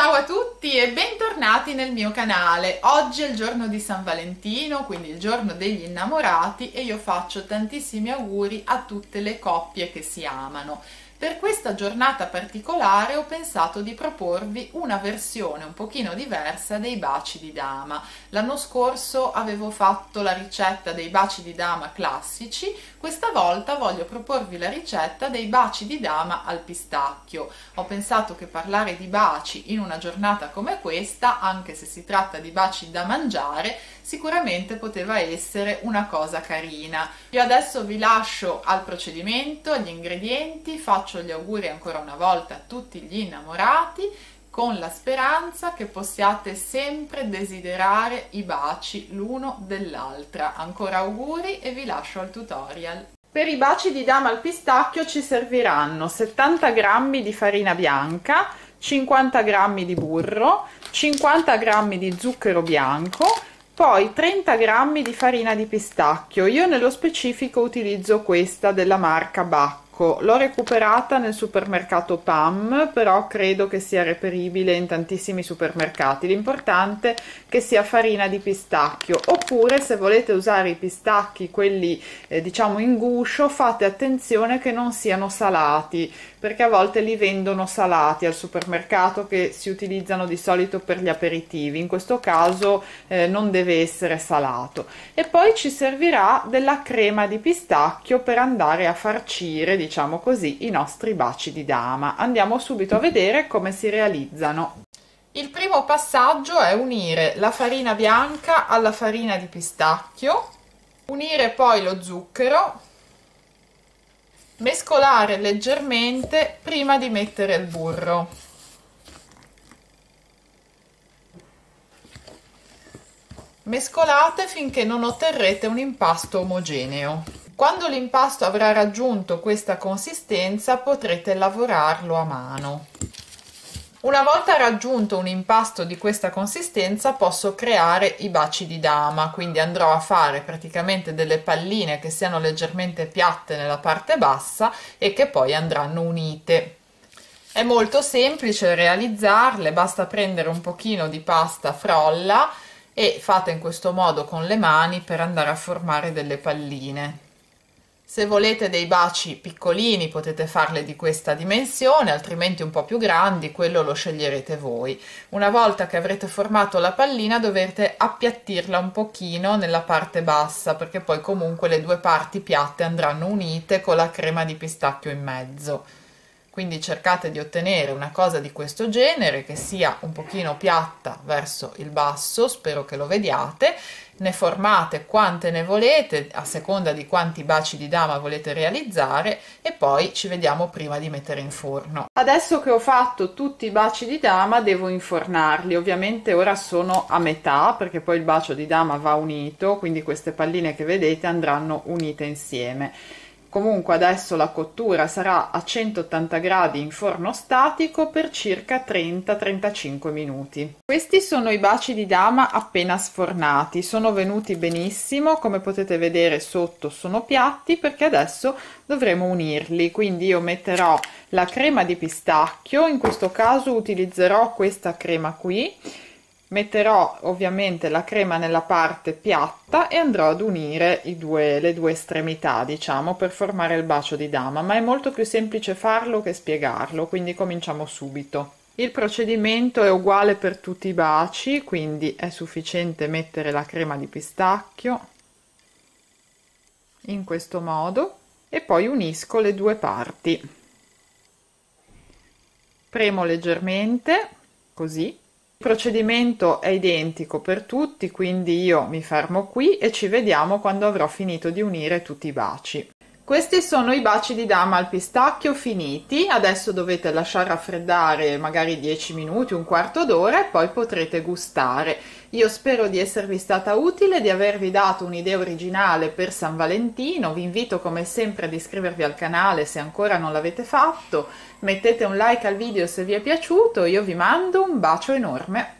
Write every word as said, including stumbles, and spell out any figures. Ciao a tutti e bentornati nel mio canale. Oggi è il giorno di San Valentino, quindi il giorno degli innamorati, e io faccio tantissimi auguri a tutte le coppie che si amano. Per questa giornata particolare ho pensato di proporvi una versione un pochino diversa dei baci di dama. L'anno scorso avevo fatto la ricetta dei baci di dama classici, questa volta voglio proporvi la ricetta dei baci di dama al pistacchio. Ho pensato che parlare di baci in una giornata come questa, anche se si tratta di baci da mangiare, sicuramente poteva essere una cosa carina. Io adesso vi lascio al procedimento, agli ingredienti, faccio Faccio gli auguri ancora una volta a tutti gli innamorati, con la speranza che possiate sempre desiderare i baci l'uno dell'altra. Ancora auguri e vi lascio al tutorial. Per i baci di dama al pistacchio ci serviranno settanta grammi di farina bianca, cinquanta grammi di burro, cinquanta grammi di zucchero bianco, poi trenta grammi di farina di pistacchio. Io nello specifico utilizzo questa della marca B A C. L'ho recuperata nel supermercato P A M, però credo che sia reperibile in tantissimi supermercati. L'importante è che sia farina di pistacchio, oppure se volete usare i pistacchi, quelli eh, diciamo in guscio, fate attenzione che non siano salati, perché a volte li vendono salati al supermercato, che si utilizzano di solito per gli aperitivi. In questo caso eh, non deve essere salato. E poi ci servirà della crema di pistacchio per andare a farcire, diciamo così, i nostri baci di dama. Andiamo subito a vedere come si realizzano. Il primo passaggio è unire la farina bianca alla farina di pistacchio, unire poi lo zucchero, mescolare leggermente prima di mettere il burro. Mescolate finché non otterrete un impasto omogeneo. Quando l'impasto avrà raggiunto questa consistenza potrete lavorarlo a mano. Una volta raggiunto un impasto di questa consistenza posso creare i baci di dama, quindi andrò a fare praticamente delle palline che siano leggermente piatte nella parte bassa e che poi andranno unite. È molto semplice realizzarle, basta prendere un pochino di pasta frolla e fate in questo modo con le mani per andare a formare delle palline. Se volete dei baci piccolini potete farle di questa dimensione, altrimenti un po' più grandi, quello lo sceglierete voi. Una volta che avrete formato la pallina dovrete appiattirla un pochino nella parte bassa, perché poi comunque le due parti piatte andranno unite con la crema di pistacchio in mezzo. Quindi cercate di ottenere una cosa di questo genere, che sia un pochino piatta verso il basso, spero che lo vediate. Ne formate quante ne volete, a seconda di quanti baci di dama volete realizzare, e poi ci vediamo prima di mettere in forno. Adesso che ho fatto tutti i baci di dama devo infornarli. Ovviamente ora sono a metà, perché poi il bacio di dama va unito, quindi queste palline che vedete andranno unite insieme. Comunque adesso la cottura sarà a centottanta gradi in forno statico per circa trenta trentacinque minuti. Questi sono i baci di dama appena sfornati, sono venuti benissimo, come potete vedere sotto sono piatti perché adesso dovremo unirli. Quindi io metterò la crema di pistacchio, in questo caso utilizzerò questa crema qui, metterò ovviamente la crema nella parte piatta e andrò ad unire i due, le due estremità, diciamo, per formare il bacio di dama, ma è molto più semplice farlo che spiegarlo, quindi cominciamo subito. Il procedimento è uguale per tutti i baci, quindi è sufficiente mettere la crema di pistacchio in questo modo e poi unisco le due parti, premo leggermente così. Il procedimento è identico per tutti, quindi io mi fermo qui e ci vediamo quando avrò finito di unire tutti i baci. Questi sono i baci di dama al pistacchio finiti, adesso dovete lasciar raffreddare magari dieci minuti, un quarto d'ora, e poi potrete gustare. Io spero di esservi stata utile, di avervi dato un'idea originale per San Valentino. Vi invito come sempre ad iscrivervi al canale se ancora non l'avete fatto. Mettete un like al video se vi è piaciuto, io vi mando un bacio enorme!